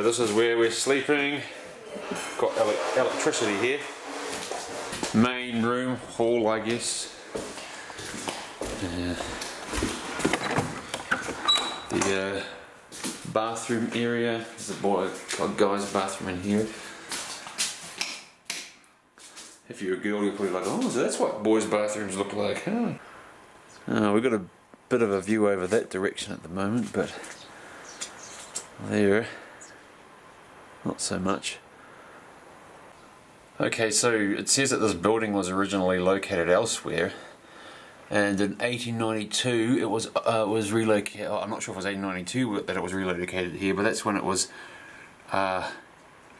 So this is where we're sleeping. Got electricity here. Main room, hall I guess. The bathroom area. There's a guy's bathroom in here. If you're a girl, you're probably like, oh, so that's what boys' bathrooms look like, huh? We've got a bit of a view over that direction at the moment, but there, not so much. Okay, so it says that this building was originally located elsewhere, and in 1892 it was relocated. I'm not sure if it was 1892 that it was relocated here, but that's when it was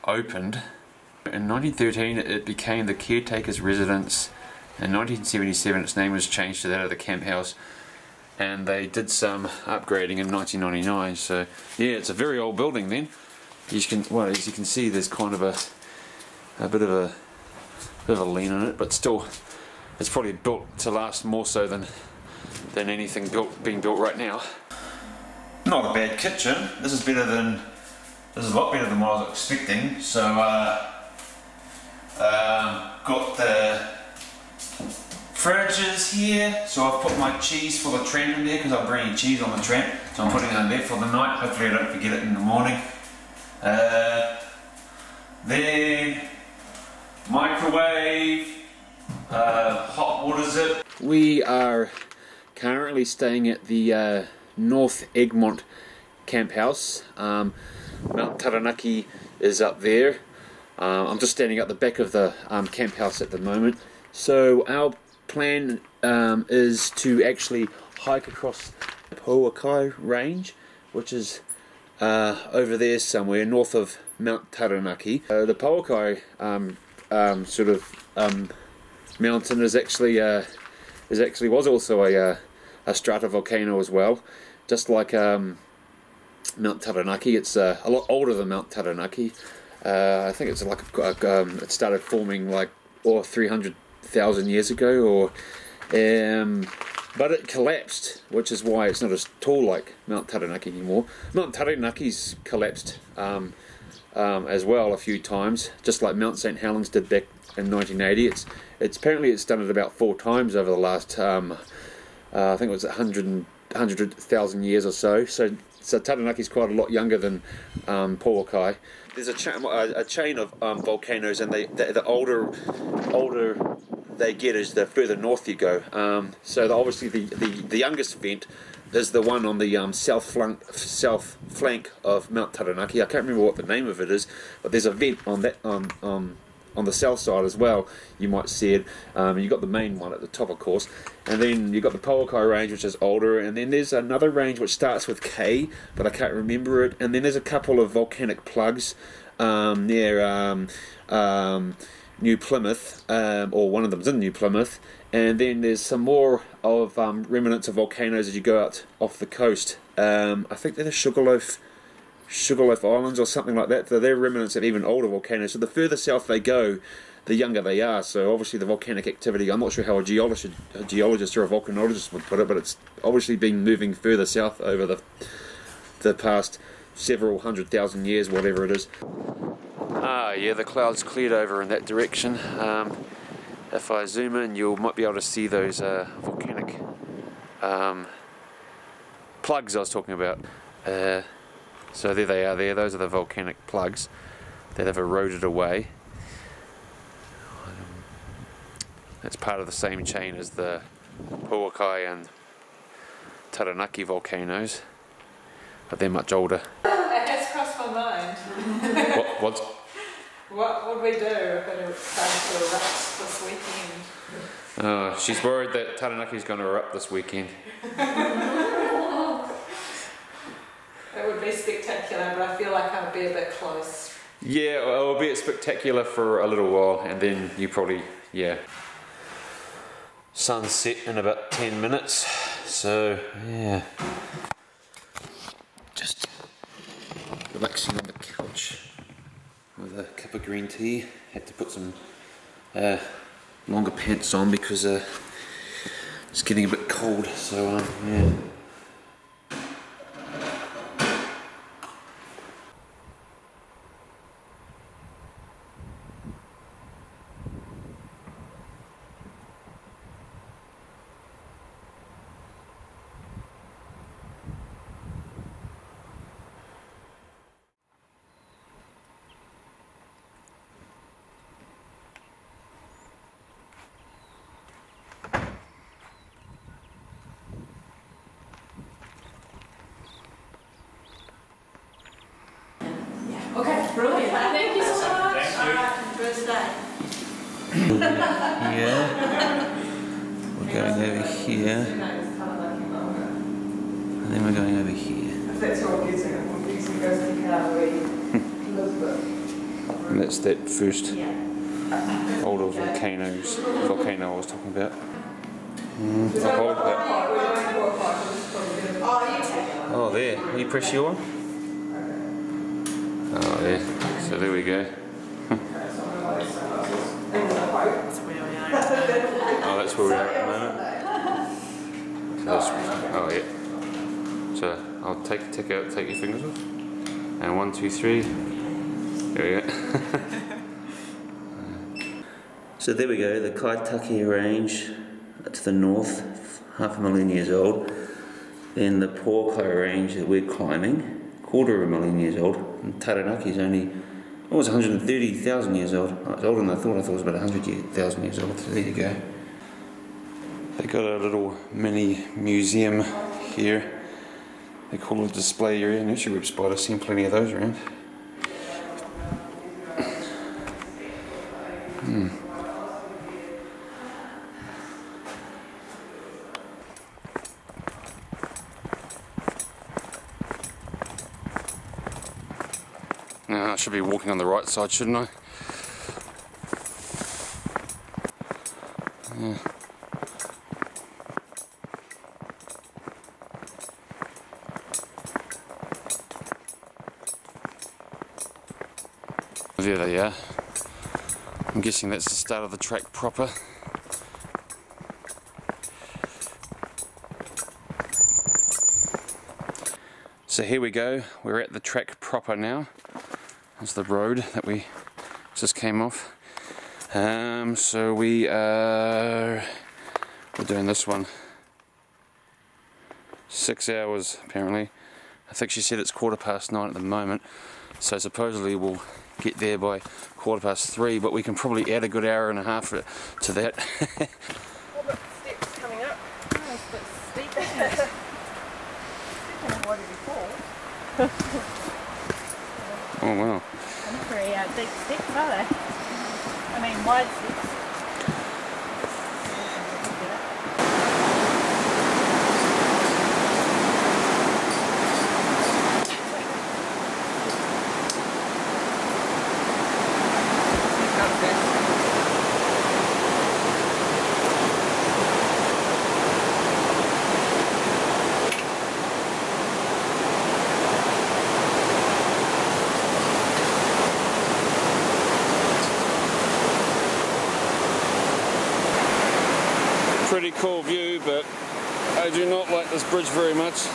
opened. In 1913 it became the caretaker's residence. In 1977 its name was changed to that of the camp house, and they did some upgrading in 1999. So yeah, it's a very old building then. You can, well, as you can see, there's kind of a bit of a lean on it, but still it's probably built to last more so than anything being built right now. Not a bad kitchen. This is better than, this is a lot better than what I was expecting. So got the fridges here, so I've put my cheese for the tramp in there because I'm bringing cheese on the tramp, so I'm putting it in there for the night. Hopefully I don't forget it in the morning. Then microwave, hot water zip. We are currently staying at the North Egmont camp house. Mount Taranaki is up there. I'm just standing at the back of the camp house at the moment. So our plan is to actually hike across the Pouakai Range, which is over there somewhere north of Mount Taranaki. The Pouakai mountain was also a stratovolcano as well, just like Mount Taranaki. It's a lot older than Mount Taranaki. I think it's like it started forming like 300,000 years ago, or but it collapsed, which is why it's not as tall like Mount Taranaki anymore. Mount Taranaki's collapsed as well a few times, just like Mount St Helens did back in 1980. It's apparently it's done it about 4 times over the last I think it was 100,000 years or so. So Taranaki's quite a lot younger than Pouakai. There's a chain of volcanoes, and the older they get is the further north you go. So obviously the youngest vent is the one on the south flank of Mount Taranaki. I can't remember what the name of it is, but there's a vent on that on the south side as well. You might see it. You've got the main one at the top, of course, and then you've got the Pouakai Range, which is older, and then there's another range which starts with K, but I can't remember it. And then there's a couple of volcanic plugs near New Plymouth, or one of them's in New Plymouth, and then there's some more of remnants of volcanoes as you go out off the coast. I think they're the Sugarloaf Islands or something like that. So they're remnants of even older volcanoes. So the further south they go, the younger they are. So obviously the volcanic activity, I'm not sure how a geologist or a volcanologist would put it, but it's obviously been moving further south over the past several 100,000 years, whatever it is. Ah yeah, the clouds cleared over in that direction. If I zoom in, you might be able to see those volcanic plugs I was talking about. So there they are there, those are the volcanic plugs that have eroded away. That's part of the same chain as the Pouakai and Taranaki volcanoes, but they're much older. That has crossed my mind. What would we do if it started to erupt this weekend? Oh, she's worried that Taranaki's going to erupt this weekend. It would be spectacular, but I feel like I'd be a bit close. Yeah, well, it'll be spectacular for a little while, and then you probably, yeah. Sunset in about 10 minutes, so yeah. Just relaxing on the couch with a cup of green tea. Had to put some longer pants on because it's getting a bit cold, so yeah. That's brilliant. Thank you so much. Thank you. All right, yeah. We're going over here. And then we're going over here. That's what I'm using. I'm using those to Kaitake. And that's that first older volcano I was talking about. I'll hold that. Oh, there. Will you press your one? Oh, yeah. So there we go. Oh, that's where we are at the moment. Oh, yeah. So I'll take your fingers off. And 1, 2, 3. There we go. So there we go. The Kaitake Range to the north, 500,000 years old. Then the Pouakai Range that we're climbing. 250,000 years old, and Taranaki is only almost 130,000 years old. Oh, it's older than I thought. I thought it was about 100,000 years old. So there you go. They got a little mini museum here. They call it a display area. And actually, I've seen plenty of those around. I should be walking on the right side, shouldn't I? Yeah. There they are. I'm guessing that's the start of the track proper. So here we go, we're at the track proper now. That's the road that we just came off. So we're doing this one. 6 hours apparently. I think she said it's 9:15 at the moment. So supposedly we'll get there by 3:15, but we can probably add a good 1.5 hours to that. All the steps coming up. Oh, it's a bit steep, isn't it? Steep on the water before. Oh wow. They're not very deep steps, are they? I mean wide steps. Pretty cool view, but I do not like this bridge very much. You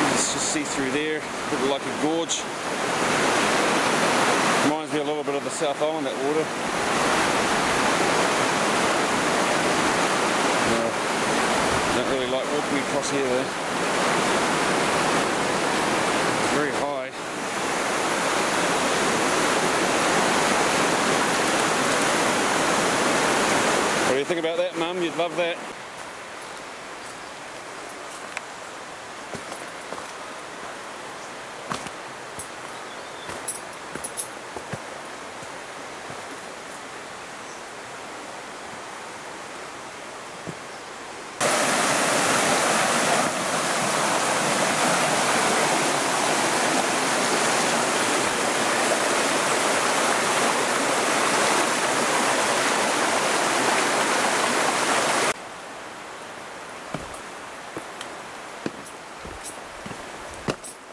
can just see through there, a bit like a gorge. Reminds me a little bit of the South Island, that water. No, don't really like walking across here though. Very high. What do you think about that, Mum? You'd love that.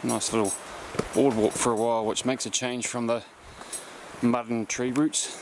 Nice little boardwalk for a while, which makes a change from the mud and tree roots.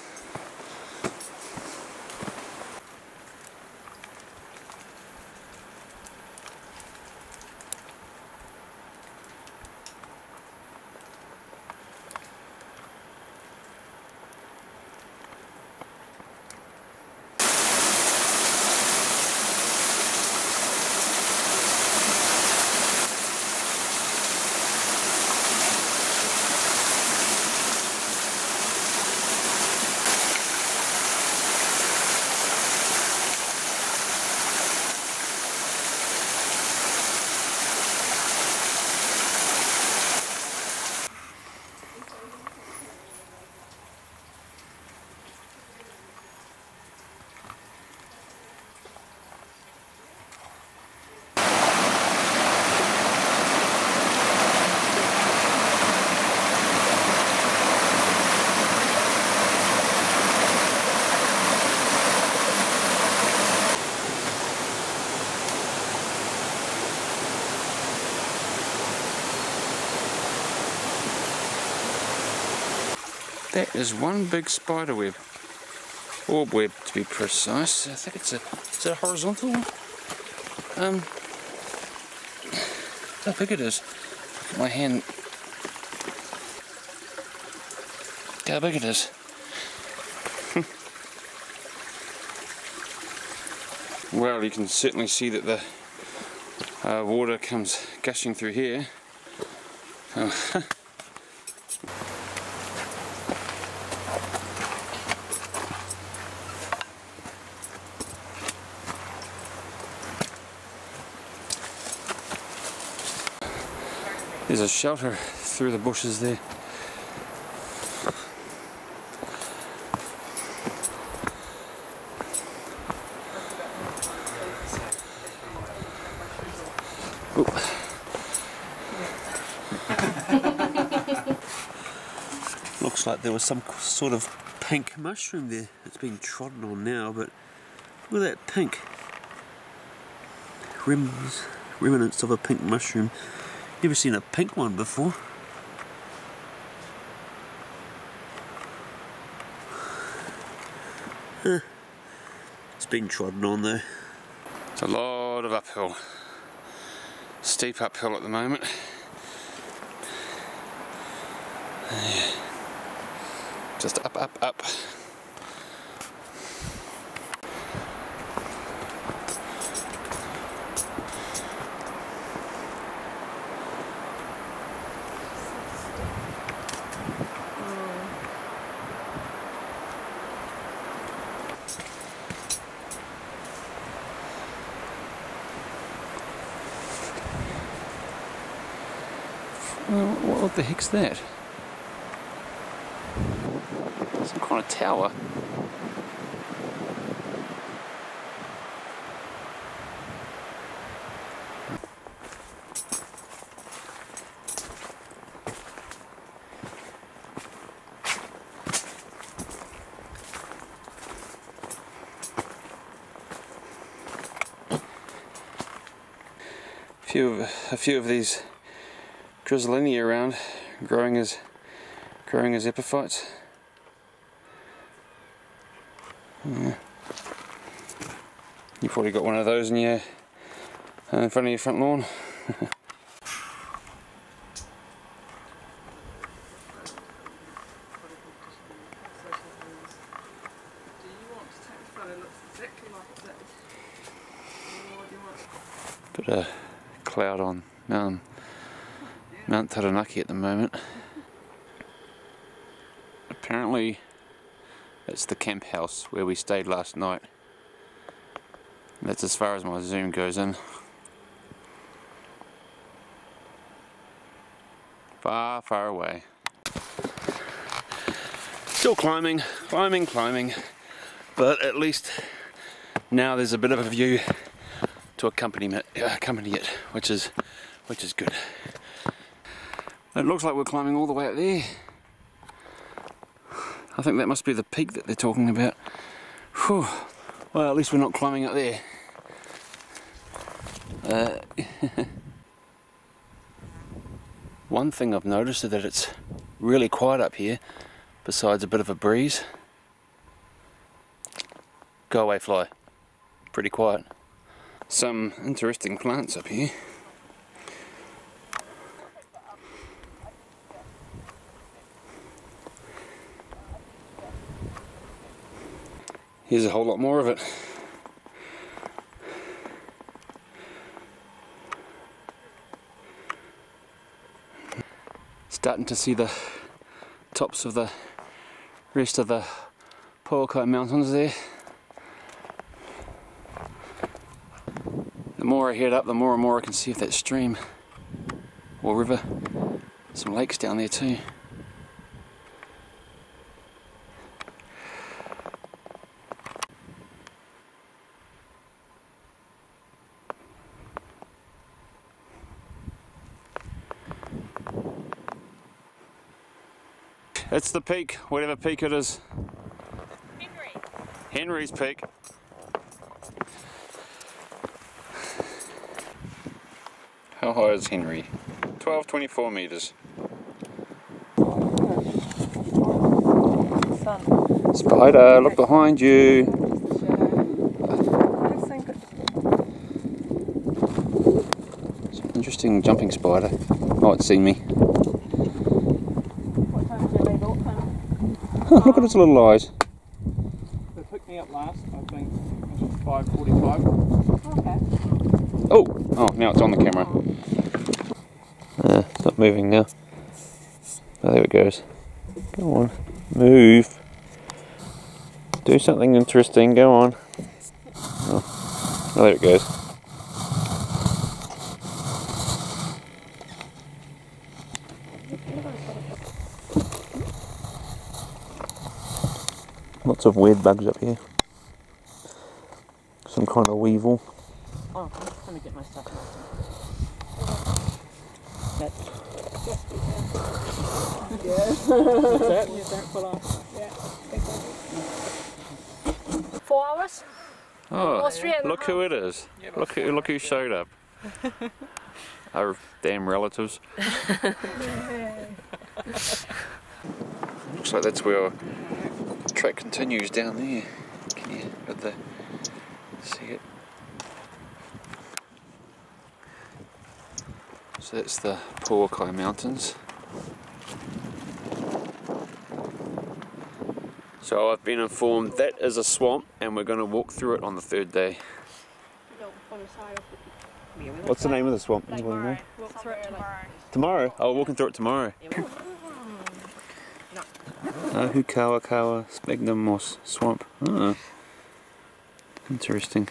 That is one big spider web. Orb web, to be precise. I think it's a... is it a horizontal one? I think it is. Look at my hand. Look how big it is. Well, you can certainly see that the water comes gushing through here. Oh. There's a shelter through the bushes there. Looks like there was some sort of pink mushroom there. It's been trodden on now, but look at that pink. Remnants of a pink mushroom. Never seen a pink one before. It's been trodden on though. It's a lot of uphill. Steep uphill at the moment. Just up, up, up. What the heck's that? Some kind of tower. A few of these Drizzlinia around, growing as epiphytes. You've probably got one of those in your in front of your front lawn. Bit of cloud on Mount Taranaki at the moment. Apparently it's the camp house where we stayed last night. That's as far as my zoom goes in. Far, far away. Still climbing, climbing, climbing. But at least now there's a bit of a view to accompany it, which is good. It looks like we're climbing all the way up there. I think that must be the peak that they're talking about. Whew. Well, at least we're not climbing up there. One thing I've noticed is that it's really quiet up here, besides a bit of a breeze. Go away, fly. Pretty quiet. Some interesting plants up here. Here's a whole lot more of it. Starting to see the tops of the rest of the Pouakai mountains there. The more I head up, the more and more I can see of that stream or river. Some lakes down there too. It's the peak, whatever peak it is. Henry's peak. How high is Henry? 1224 meters. Spider, look behind you. It's an interesting jumping spider. Oh, it's seen me. Look at its little eyes. They picked me up last, I think, 5:45. Okay. Oh, now it's on the camera. It's not moving now. Oh, there it goes. Go on, move. Do something interesting, go on. Oh, there it goes. Lots of weird bugs up here. Some kind of weevil. Oh, I'm just going to get my stuff out. That's it. Yeah. That's it. You don't pull off. Yeah. 4 hours? Oh, Austrian. Look who it is. Yeah, look who showed up. Our damn relatives. Looks like that's where the track continues down there. Can you see it? So that's the Pouakai Mountains. So I've been informed that is a swamp, and we're going to walk through it on the third day. What's the name of the swamp? Tomorrow. Walk through it tomorrow. Tomorrow? Oh, walking through it tomorrow. Ahukawakawa Sphagnum Swamp. Oh, interesting.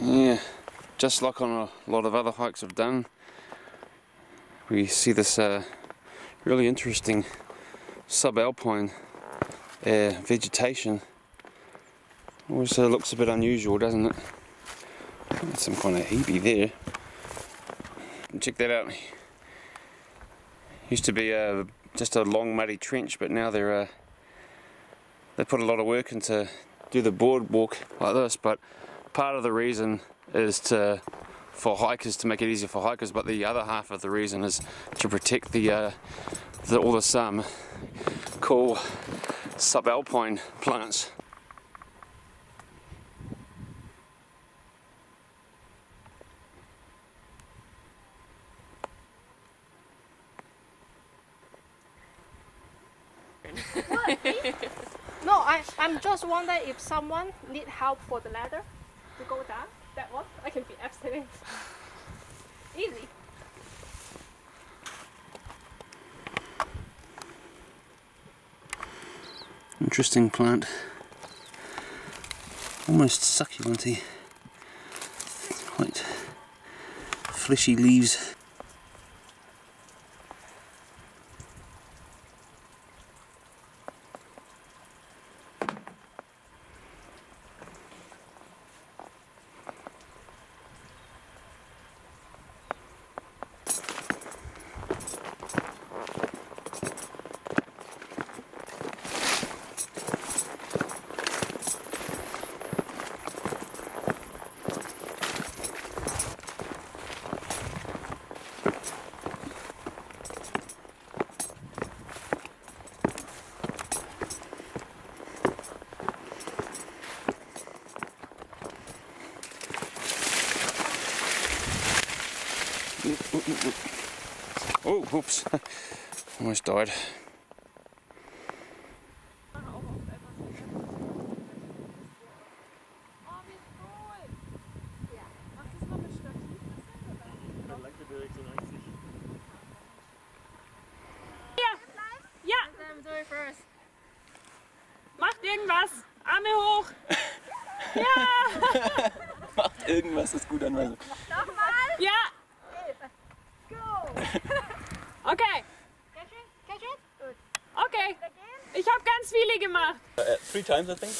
Yeah, just like on a lot of other hikes I've done, we see this really interesting subalpine vegetation. Also looks a bit unusual, doesn't it? That's some kind of heapy there. Check that out. Used to be just a long muddy trench, but now they put a lot of work into do the boardwalk like this. But part of the reason is for hikers, to make it easier for hikers, but the other half of the reason is to protect all this cool subalpine plants. What? No, I'm just wondering if someone need help for the ladder to go down. That one, I can be abstinent. Easy. Interesting plant. Almost succulent-y. Quite fleshy leaves. Oh, whoops, almost died. Times, I think.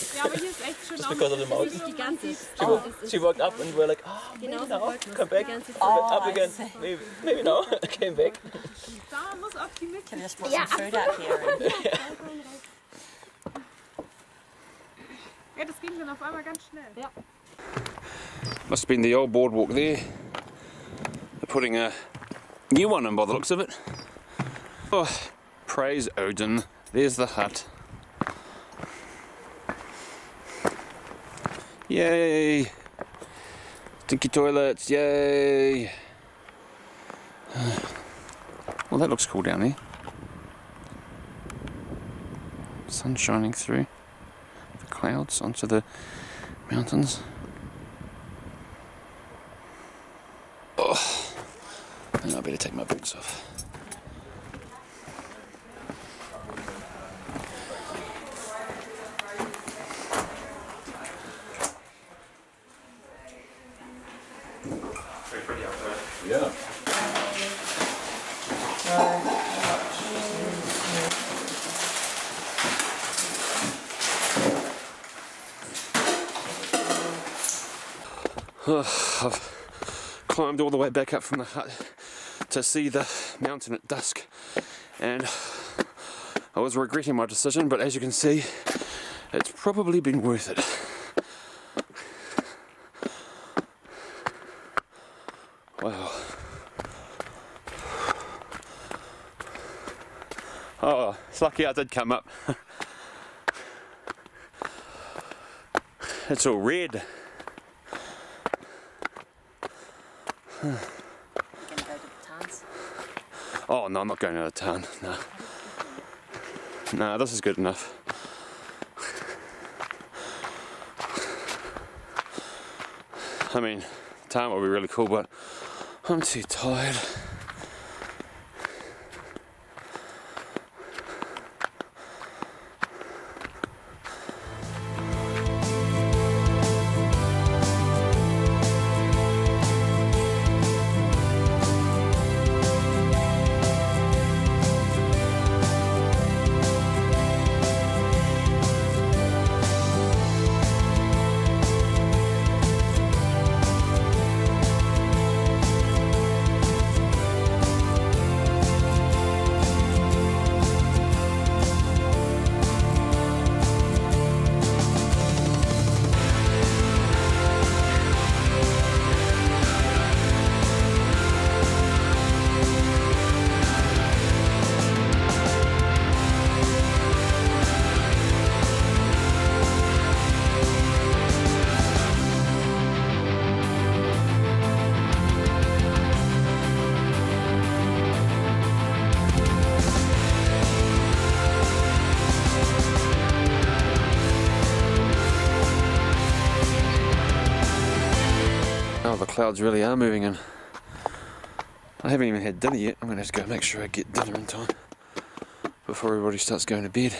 Just because of the mountain. She walked up and we're like, ah, oh, maybe now, come back, up again, maybe now, came back. Can I just put some food out here? Ja, das ging dann auf einmal ganz schnell. Must have been the old boardwalk there. They're putting a new one in by the looks of it. Oh, praise Odin. There's the hut. Yay! Stinky toilets, yay! Well, that looks cool down there. Sun shining through the clouds onto the mountains. Oh, and I better take my boots off. Oh, I've climbed all the way back up from the hut to see the mountain at dusk, and I was regretting my decision, but as you can see, it's probably been worth it. Wow. Oh, it's lucky I did come up. It's all red. Can you go to the tarns? Oh no, I'm not going to the tarn, no. No, this is good enough. I mean, the tarn would be really cool, but I'm too tired. Clouds really are moving in. I haven't even had dinner yet. I'm gonna have to go make sure I get dinner in time before everybody starts going to bed.